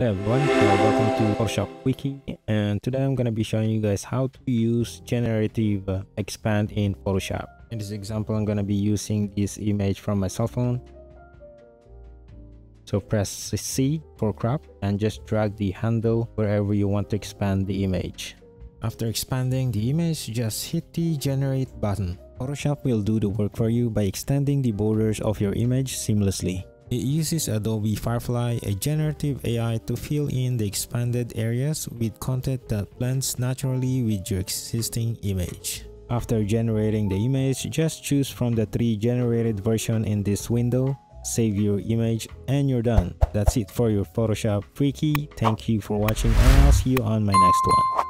Hey everyone, welcome to Photoshop Wiki, and today I'm gonna be showing you guys how to use generative expand in Photoshop. In this example, I'm gonna be using this image from my cell phone. So press C for crop and just drag the handle wherever you want to expand the image. After expanding the image, just hit the generate button. Photoshop will do the work for you by extending the borders of your image seamlessly. It uses Adobe Firefly, a generative AI, to fill in the expanded areas with content that blends naturally with your existing image. After generating the image, just choose from the three generated versions in this window, save your image, and you're done. That's it for your Photoshop Wiki. Thank you for watching, and I'll see you on my next one.